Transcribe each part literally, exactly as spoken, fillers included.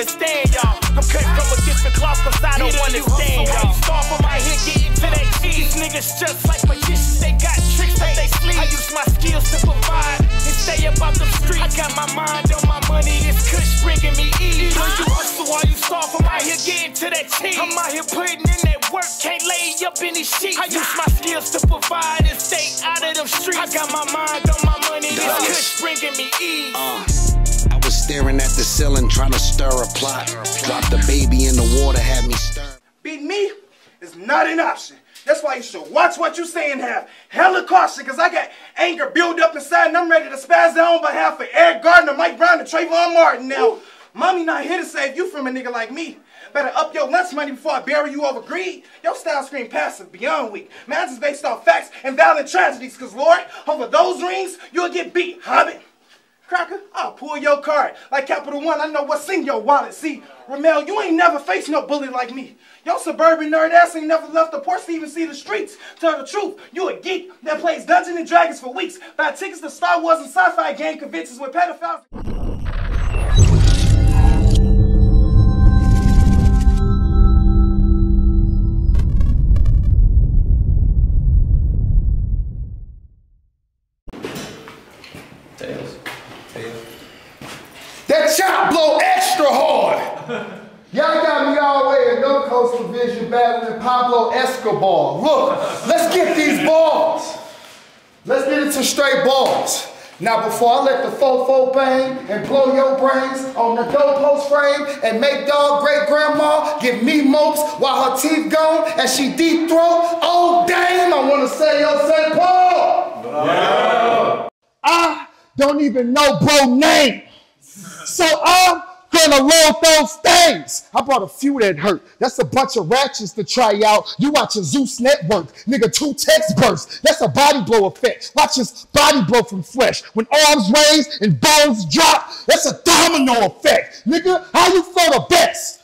understand y'all. I'm cut from a different cloth cause I don't understand y'all. Star for my hit, getting to that cheese. Niggas just like magicians, they got tricks up they sleeve. I use my skills to provide and stay about them streets. I got my mind on my money, this kush bringing me ease. When you hustle, all you star for my hit, getting to that cheese. I'm out here putting in that work, can't lay up any sheets. I use my skills to provide and stay out of them streets. I got my mind on my money, this kush bringing me ease. Uh. Staring at the ceiling, trying to stir a plot. Drop the baby in the water, had me stir. Beat me is not an option. That's why you should watch what you say and have hella caution, because I got anger build up inside and I'm ready to spaz out on behalf of Eric Gardner, Mike Brown, and Trayvon Martin. Now, ooh. Mommy not here to save you from a nigga like me. Better up your lunch money before I bury you over greed. Your style screen passive beyond weak. Mine's is based on facts and violent tragedies, because Lord, over those rings, you'll get beat, hobbit. Cracker, I'll pull your card. Like Capital One, I know what's in your wallet. See, Ramel, you ain't never faced no bully like me. Your suburban nerd ass ain't never left the porch to even see the streets. Tell the truth, you a geek that plays Dungeons and Dragons for weeks. Buy tickets to Star Wars and sci-fi game conventions with pedophiles. Shot blow extra hard. Y'all got me all way in No Coast Division battling Pablo Escobar. Look, let's get these balls. Let's get into straight balls. Now before I let the fofo bang and blow your brains on the doorpost frame and make dog great grandma give me mopes while her teeth gone and she deep throat. Oh damn, I wanna say yo Saint Paul. Yeah. I don't even know bro name. So I'm gonna load those things. I brought a few that hurt. That's a bunch of ratchets to try out. You watching Zeus Network, nigga, two text bursts. That's a body blow effect. Watch this body blow from flesh. When arms raise and bones drop, that's a domino effect. Nigga, how you feel the best?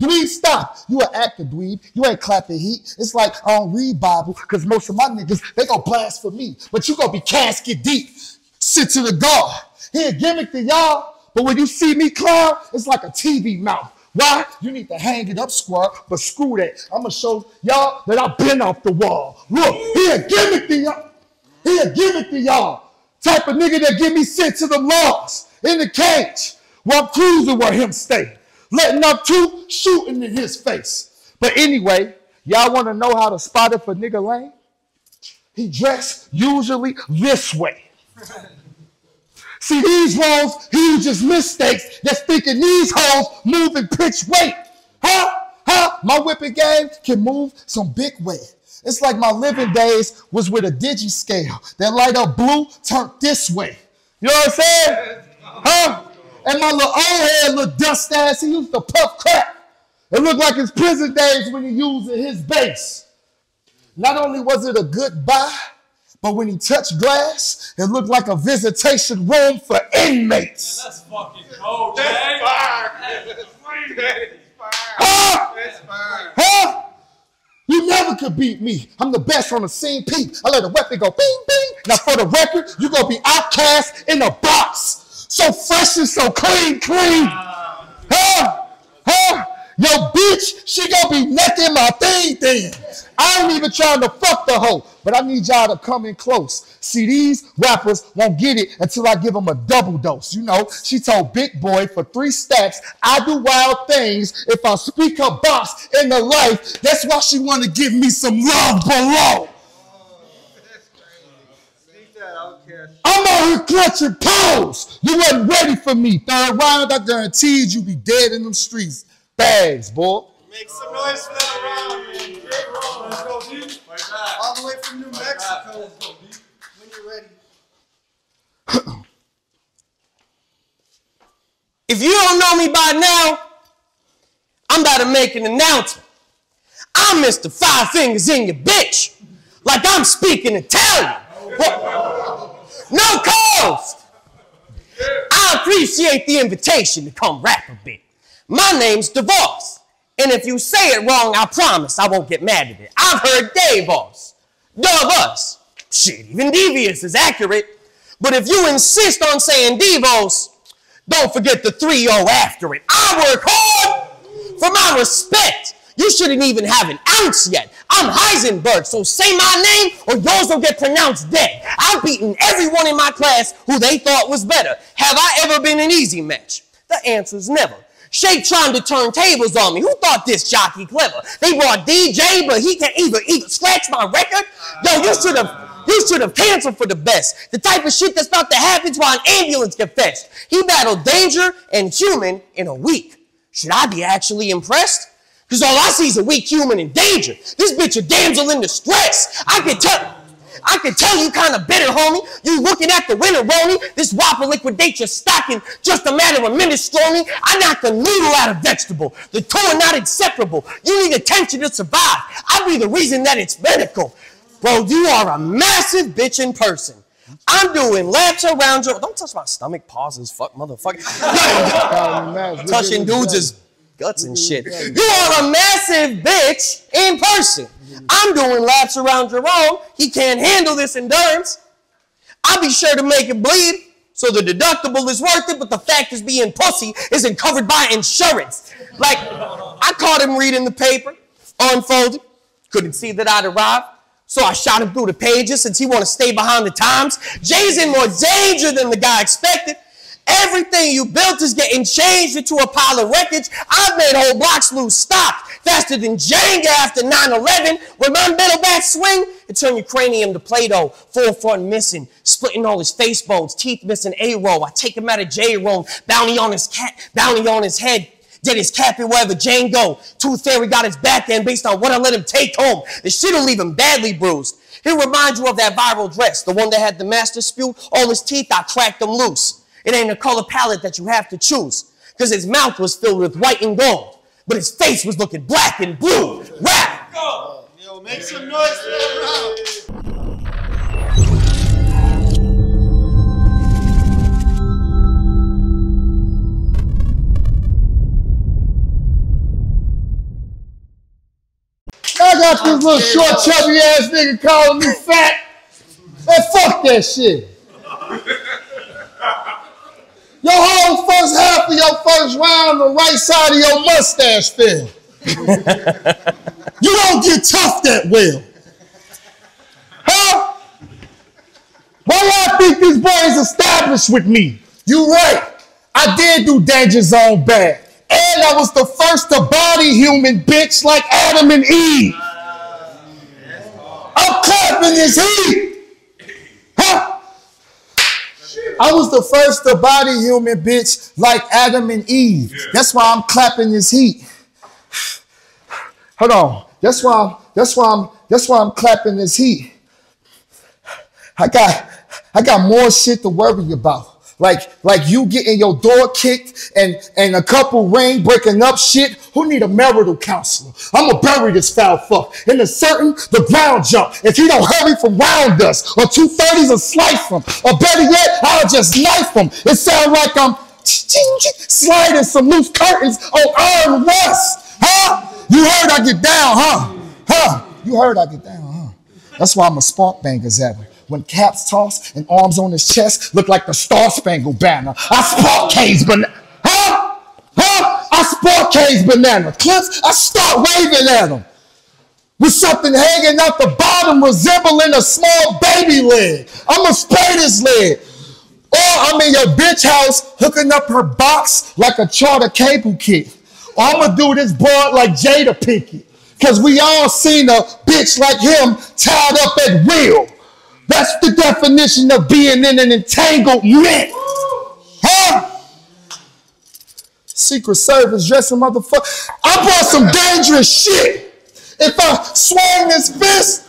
Dweeb, stop. You an actor, dweeb. You ain't clapping heat. It's like I don't read Bible, because most of my niggas, they gonna blast for me. But you gonna be casket deep. Sit to the guard. He a gimmick to y'all, but when you see me climb, it's like a T V mouth. Why? You need to hang it up, squad, but screw that. I'm going to show y'all that I've been off the wall. Look, he a gimmick to y'all. He a gimmick to y'all. Type of nigga that give me sent to the logs in the cage while I'm cruising where him stay. Letting up two, shooting in his face. But anyway, y'all want to know how to spot if a nigga lame? He dressed usually this way. See, these hoes, huge as mistakes, that's thinking these hoes moving pitch weight. Huh? Huh? My whipping game can move some big weight. It's like my living days was with a digi scale that light up blue turned this way. You know what I'm saying? Huh? And my little old head, little dust ass, he used to puff crack. It looked like his prison days when he using his bass. Not only was it a goodbye, but when he touched glass, it looked like a visitation room for inmates. Man, that's fucking cold, man. That's fire. That's fire. Huh? That's fire. Huh? You never could beat me. I'm the best on the scene, peep. I let a weapon go bing, bing. Now for the record, you gonna be outcast in a box. So fresh and so clean, clean. Wow. Huh? Huh? Yo, bitch, she gonna be necking my thing then. I ain't even trying to fuck the hoe, but I need y'all to come in close. See, these rappers won't get it until I give them a double dose. You know, she told Big Boy for three stacks, I do wild things if I speak her boss in the life. That's why she want to give me some love below. Oh, that's crazy. Speak that, I don't care. I'm out here clutching poles. You wasn't ready for me. Third round, I guaranteed you be dead in them streets. Bags, boy. Make some noise for that round, man. JayRone, let's go deep. All the way from New Mexico. Let's go deep. When you're ready. If you don't know me by now, I'm about to make an announcement. I'm Mister Five Fingers in your bitch. Like I'm speaking Italian. No cost. I appreciate the invitation to come rap a bit. My name's D V O S, and if you say it wrong, I promise I won't get mad at it. I've heard DVOS, D V O S. Shit, even D V O S is accurate. But if you insist on saying D V O S, Don't forget the three O after it. I work hard for my respect. You shouldn't even have an ounce yet. I'm Heisenberg, so say my name or yours will get pronounced dead. I've beaten everyone in my class who they thought was better. Have I ever been an easy match? The answer's never. Shake trying to turn tables on me. Who thought this jockey clever? They brought D J, but he can either, either scratch my record. Yo, you should have you should have canceled for the best. The type of shit that's about to happen while an ambulance confessed. He battled danger and human in a week. Should I be actually impressed? Because all I see is a weak human in danger. This bitch a damsel in distress. I can tell... I can tell you kind of bitter, homie. You looking at the winner, Roni. This whopper liquidate your stocking. Just a matter of minutes, Stormy. I knocked the noodle out of vegetable. The two are not inseparable. You need attention to survive. I be the reason that it's medical. Bro, you are a massive bitch in person. I'm doing laps around your... Don't touch my stomach. Pauses, fuck, motherfucker. um, Touching dudes is... guts and shit. You are a massive bitch in person. I'm doing laps around Jerome. He can't handle this endurance. I'll be sure to make it bleed, so the deductible is worth it, but the fact is being pussy isn't covered by insurance. Like, I caught him reading the paper, unfolded, couldn't see that I'd arrived, so I shot him through the pages since he want to stay behind the times. Jay's in more danger than the guy expected. Everything you built is getting changed into a pile of wreckage. I've made whole blocks lose stock faster than Jenga after nine eleven. With my middle back swing, it turned your cranium to Play-Doh. Full front missing, splitting all his face bones, teeth missing A-roll. I take him out of JayRone, bounty on his cat, bounty on his head. Did his cap in wherever Django. Tooth Fairy got his back end based on what I let him take home. This shit'll leave him badly bruised. He'll remind you of that viral dress, the one that had the master spew. All his teeth, I cracked them loose. It ain't a color palette that you have to choose, because his mouth was filled with white and gold, but his face was looking black and blue. Rap! Go! Yo, make some noise for that. I got this little short, chubby ass nigga calling me fat. Man, fuck that shit. Your whole first half of your first round, the right side of your mustache fell. You don't get tough that well. Huh? Why y'all think this boy is established with me? You right. I did do Danger Zone bad. And I was the first to body human bitch like Adam and Eve. I'm clapping his heat. Huh? I was the first to body human bitch like Adam and Eve. Yeah. That's why I'm clapping this heat. Hold on. That's why I'm, that's why I'm that's why I'm clapping this heat. I got I got more shit to worry about. Like like you getting your door kicked and, and a couple rain breaking up shit. Who need a marital counselor? I'ma bury this foul fuck in a certain the ground jump. If he don't hurry from round us or two thirties or slice him. Or better yet, I'll just knife him. It sound like I'm sliding some loose curtains on iron rust. Huh? You heard I get down, huh? Huh? You heard I get down, huh? That's why I'm a spark banger's at him. When caps tossed and arms on his chest look like the Star-Spangled Banner. I spark K's banana. Huh? Huh? I spark K's banana. Clips, I start waving at him. With something hanging out the bottom resembling a small baby leg. I'ma spray this leg. Or I'm in your bitch house hooking up her box like a charter cable kid. Or I'ma do this broad like Jada Pinkett. Cause we all seen a bitch like him tied up at will. That's the definition of being in an entanglement. Huh? Secret Service dressing motherfucker. I brought some dangerous shit. If I swung this fist,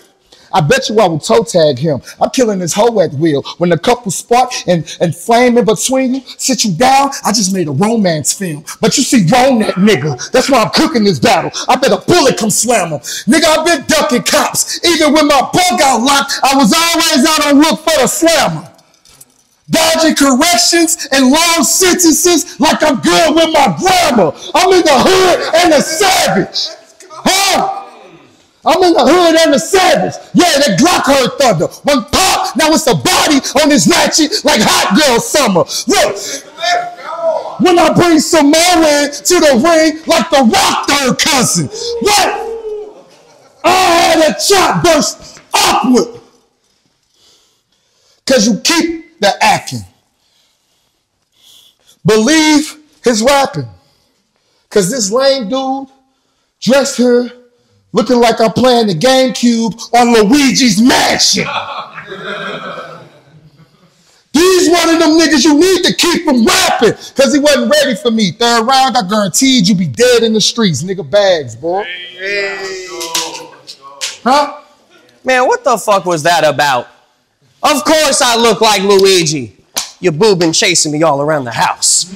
I bet you I will toe tag him. I'm killing his hoe at will. When the couple spark and, and flame in between you, sit you down, I just made a romance film. But you see wrong that nigga. That's why I'm cooking this battle. I bet a bullet come slam him. Nigga, I've been ducking cops. Even when my bug got locked, I was always out on look for the slammer. Dodging corrections and long sentences like I'm good with my grammar. I'm in the hood and the savage. Huh? I'm in the hood and the savage. Yeah, that Glock heard thunder. One pop, now it's a body on his ratchet like Hot Girl Summer. Look. when I bring Samoan to the ring like the Rock third cousin. What? I had a chop burst upward. Because you keep the acting. Believe his rapping. Because this lame dude dressed here looking like I'm playing the GameCube on Luigi's Mansion. He's one of them niggas you need to keep from rapping because he wasn't ready for me. Third round, I guaranteed you be dead in the streets, nigga bags, boy. Hey. Huh? Man, what the fuck was that about? Of course I look like Luigi. Your boo been chasing me all around the house.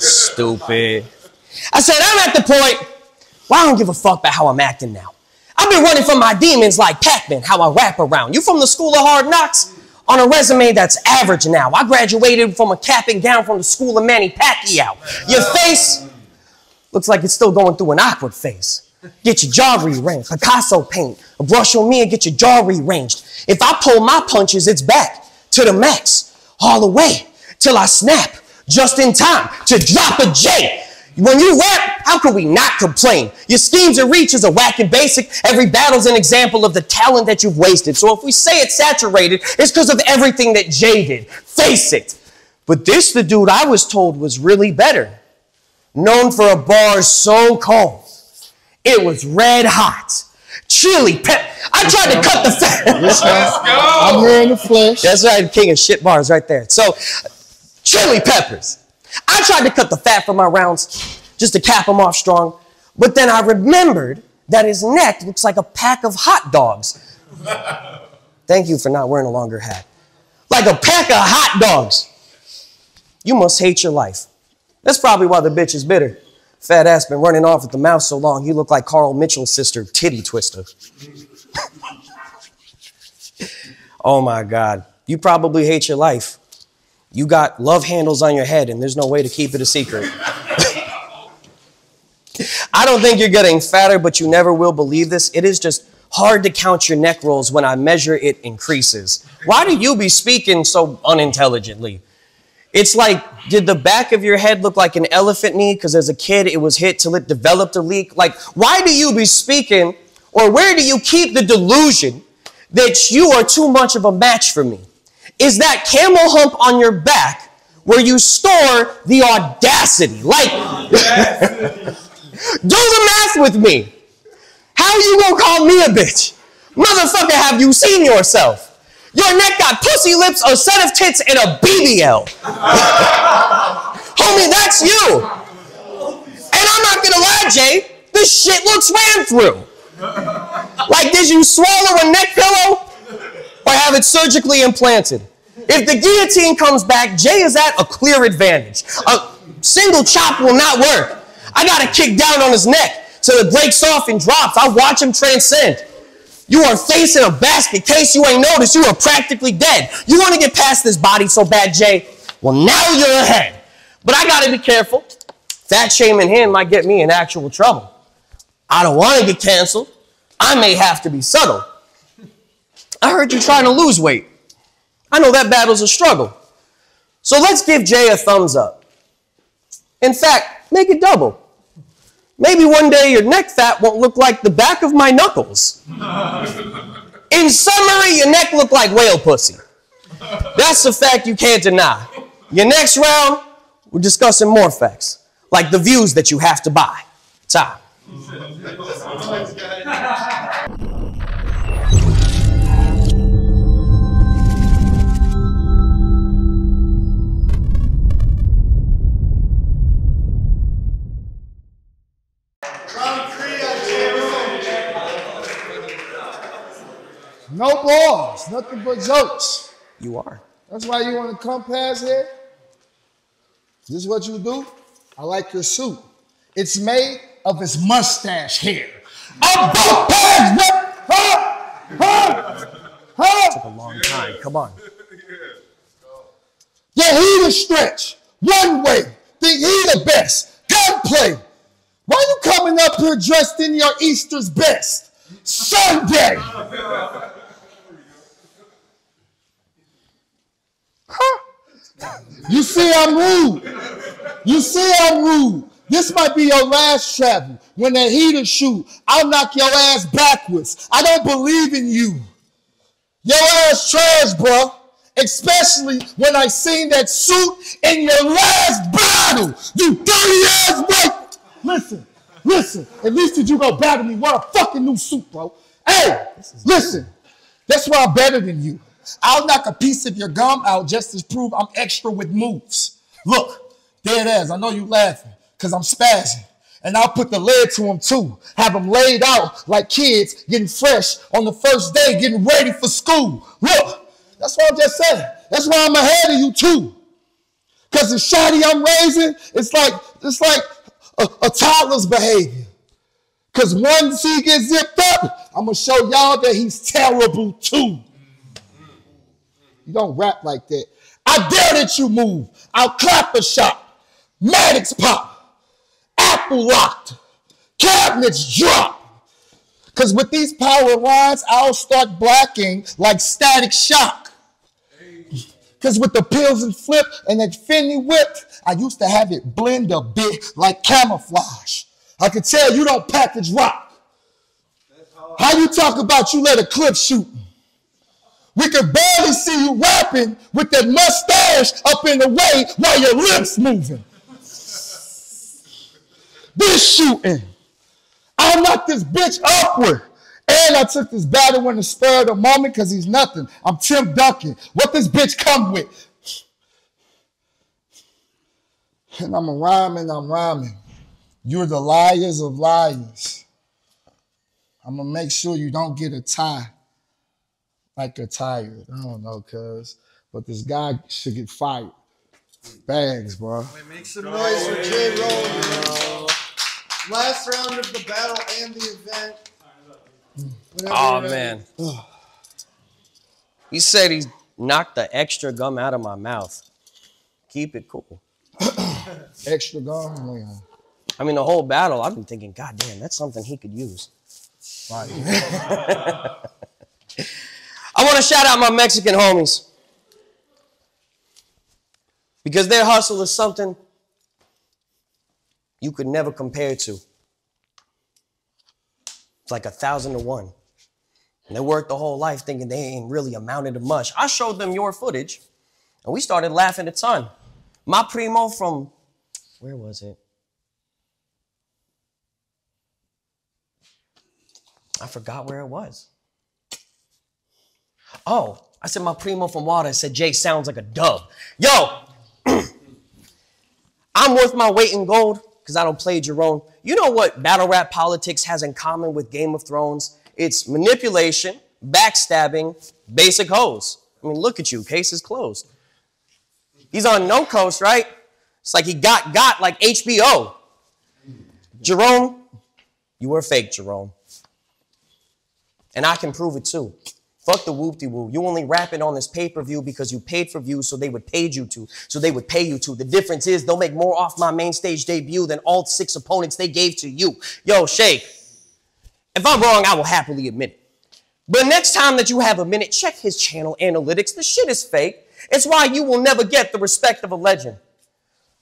Stupid. I said, I'm at the point, well, I don't give a fuck about how I'm acting now. I've been running from my demons like Pac-Man, how I rap around. You from the school of hard knocks? On a resume that's average now. I graduated from a cap and gown from the school of Manny Pacquiao. Your face looks like it's still going through an awkward phase. Get your jaw rearranged. Picasso paint. A brush on me and get your jaw rearranged. If I pull my punches, it's back to the max. All the way till I snap. Just in time to drop a J. When you rap, how can we not complain? Your schemes and reaches are whack and basic. Every battle's an example of the talent that you've wasted. So if we say it's saturated, it's because of everything that Jay did. Face it. But this, the dude I was told was really better. Known for a bar so cold, it was red hot. Chili pep. I tried to cut the fat. Let's go. I'm here in the flesh. That's right. King of shit bars right there. So, chili peppers. I tried to cut the fat from my rounds just to cap him off strong, but then I remembered that his neck looks like a pack of hot dogs. Thank you for not wearing a longer hat. Like a pack of hot dogs. You must hate your life. That's probably why the bitch is bitter. Fat ass been running off at the mouth so long, you look like Carl Mitchell's sister, Titty Twister. Oh my God. You probably hate your life. You got love handles on your head and there's no way to keep it a secret. I don't think you're getting fatter, but you never will believe this. It is just hard to count your neck rolls when I measure it increases. Why do you be speaking so unintelligently? It's like, did the back of your head look like an elephant knee? Because as a kid, it was hit till it developed a leak. Like, why do you be speaking, or where do you keep the delusion that you are too much of a match for me? Is that camel hump on your back where you store the audacity? Like, do the math with me. How you gonna call me a bitch? Motherfucker, have you seen yourself? Your neck got pussy lips, a set of tits, and a B B L. Homie, that's you. And I'm not gonna lie, Jay, this shit looks ran through. Like, did you swallow a neck pillow? Or have it surgically implanted? If the guillotine comes back, Jay is at a clear advantage. A single chop will not work. I gotta kick down on his neck till it breaks off and drops. I watch him transcend. You are facing a basket. Case you ain't noticed, you are practically dead. You wanna get past this body so bad, Jay? Well, now you're ahead. But I gotta be careful. Fat shaming him might get me in actual trouble. I don't wanna get canceled. I may have to be subtle. I heard you trying to lose weight. I know that battle's a struggle. So let's give Jay a thumbs up. In fact, make it double. Maybe one day your neck fat won't look like the back of my knuckles. In summary, your neck looked like whale pussy. That's a fact you can't deny. Your next round, we're discussing more facts, like the views that you have to buy. Time. No balls, nothing but jokes. You are. That's why you want to come past here? This is what you do? I like your suit. It's made of his mustache hair. I'm both past, what? Huh? Huh? Huh? It took a long time, come on. Yeah, he the stretch, one way. Think he the best, gunplay. Why you coming up here dressed in your Easter's best? Sunday. Huh? You see I'm rude. You see I'm rude. This might be your last travel. When that heater shoot, I'll knock your ass backwards. I don't believe in you. Your ass trash, bro. Especially when I seen that suit in your last battle. You dirty ass white. Listen, listen. At least did you go battle me? What a fucking new suit, bro. Hey, listen. That's why I'm better than you. I'll knock a piece of your gum out just to prove I'm extra with moves. Look, there it is. I know you laughing because I'm spazzing. And I'll put the lead to them too. Have them laid out like kids getting fresh on the first day, getting ready for school. Look, that's what I'm just saying. That's why I'm ahead of you too. Because the shawty I'm raising, it's like, it's like a, a toddler's behavior. Because once he gets zipped up, I'm going to show y'all that he's terrible too. You don't rap like that. I dare that you move. I'll clap a shot. Maddox pop. Apple locked. Cabinets drop. Because with these power lines, I'll start blocking like Static Shock. Because with the pills and flip and that Finny whip, I used to have it blend a bit like camouflage. I could tell you don't package rock. How you talk about you let a clip shoot? We can barely see you rapping with that mustache up in the way while your lips moving. This shooting. I knocked this bitch upward. And I took this battle in the spur of the moment because he's nothing. I'm Tim Duncan. What this bitch come with? And I'm rhyming, I'm rhyming. You're the liars of liars. I'm going to make sure you don't get a tie. Like you're tired. I don't know, cuz. But this guy should get fired. Bags, bro. Wait, make some noise oh, for JayRone. Oh. Last round of the battle and the event. Whenever oh, man. He said he knocked the extra gum out of my mouth. Keep it cool. Extra gum? Man. I mean, the whole battle, I've been thinking, God damn, that's something he could use. Right. I want to shout out my Mexican homies because their hustle is something you could never compare to. It's like a thousand to one. And they worked the whole life thinking they ain't really amounted to much. I showed them your footage and we started laughing a ton. My primo from, where was it? I forgot where it was. Oh, I said my primo from Juarez said Jay sounds like a dub. Yo, I'm worth my weight in gold because I don't play JayRone. You know what battle rap politics has in common with Game of Thrones? It's manipulation, backstabbing, basic hoes. I mean, look at you, case is closed. He's on No Coast, right? It's like he got got like H B O. JayRone, you were fake, JayRone. And I can prove it too. Fuck the whoop-de-woo. You only rapping on this pay-per-view because you paid for views, so they would pay you to. So they would pay you to. The difference is they'll make more off my main stage debut than all six opponents they gave to you. Yo, Shake, if I'm wrong, I will happily admit it. But next time that you have a minute, check his channel analytics. The shit is fake. It's why you will never get the respect of a legend.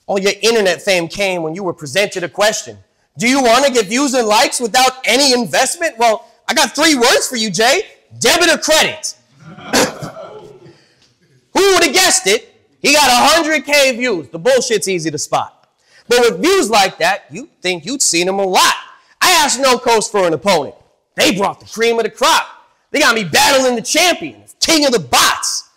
All your internet fame came when you were presented a question. Do you want to get views and likes without any investment? Well, I got three words for you, Jay. Debit or credit? Who would have guessed it? He got one hundred K views. The bullshit's easy to spot. But with views like that, you'd think you'd seen him a lot. I asked No Coast for an opponent. They brought the cream of the crop. They got me battling the champion, king of the bots.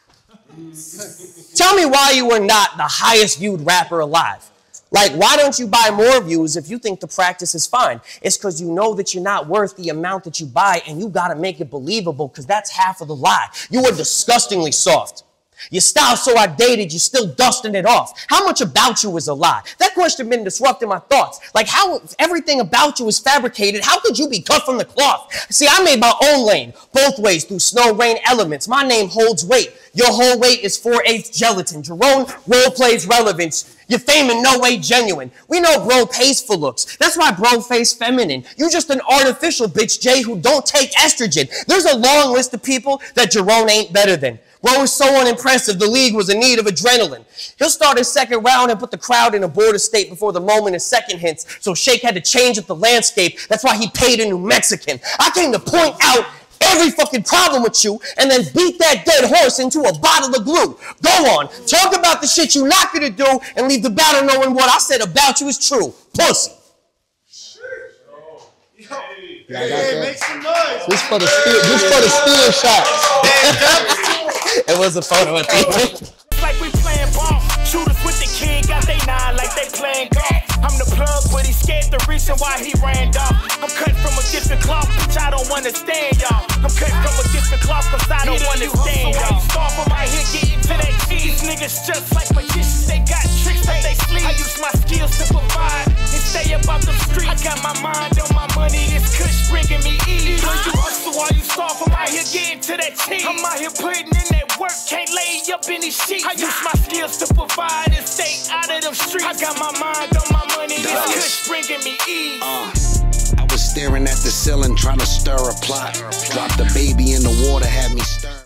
Tell me why you were not the highest viewed rapper alive. Like, why don't you buy more views if you think the practice is fine? It's because you know that you're not worth the amount that you buy, and you got to make it believable because that's half of the lie. You are disgustingly soft. Your style's so outdated, you're still dusting it off. How much about you is a lie? That question been disrupting my thoughts. Like, how everything about you is fabricated. How could you be cut from the cloth? See, I made my own lane, both ways, through snow, rain, elements. My name holds weight. Your whole weight is four eighths gelatin. JayRone role plays relevance. Your fame in no way genuine. We know bro pays for looks. That's why bro face feminine. You just an artificial bitch, Jay, who don't take estrogen. There's a long list of people that JayRone ain't better than. Rowe was so unimpressive, the league was in need of adrenaline. He'll start his second round and put the crowd in a border state before the moment is second hints, so Shake had to change up the landscape. That's why he paid a New Mexican. I came to point out every fucking problem with you and then beat that dead horse into a bottle of glue. Go on, talk about the shit you're not gonna do and leave the battle knowing what I said about you is true. Pussy. Yeah, hey, hey, make some noise. This for the steel, this for the steel shot. It was a photo at the like we playing ball. Shooters with the kid got they nine like they playing golf. I'm the plug, but he scared the reason why he ran off. I'm cut from a different cloth, which I don't understand, y'all. I'm cut from a different cloth, cause I don't understand, y'all. Star from right here getting to that cheese. Niggas just like magicians, they got tricks up they sleeve. I use my skills to provide and stay about the street. I got my mind on my money, this kush bringing me ease. When you hustle while you star from right here getting to that cheese. I'm out here putting in that work, can't lay up any sheets. I use my skills to provide and stay out of them streets. I got my mind on my money. Me ease. Uh, I was staring at the ceiling, trying to stir a plot. Dropped the baby in the water, had me stir.